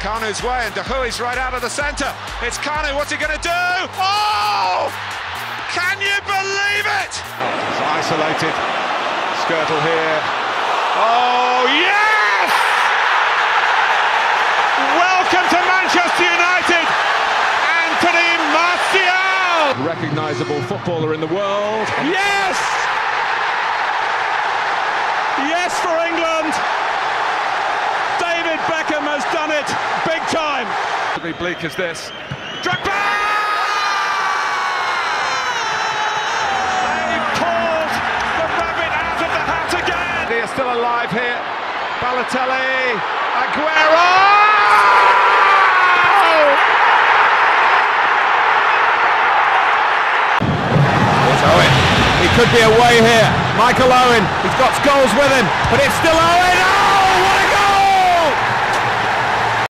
Canu's way, and De Gea's right out of the centre. It's Canu, what's he going to do? Oh! Can you believe it? It's isolated. Skirtle here. Oh, yes! Welcome to Manchester United, Anthony Martial! Recognisable footballer in the world. Yes! Yes for England! David Beckham has done it, big time. To be bleak as this. Drogba! They've pulled the rabbit out of the hat again. They are still alive here. Balotelli, Aguero. Here's Owen. He could be away here. Michael Owen. He's got goals with him, but it's still Owen.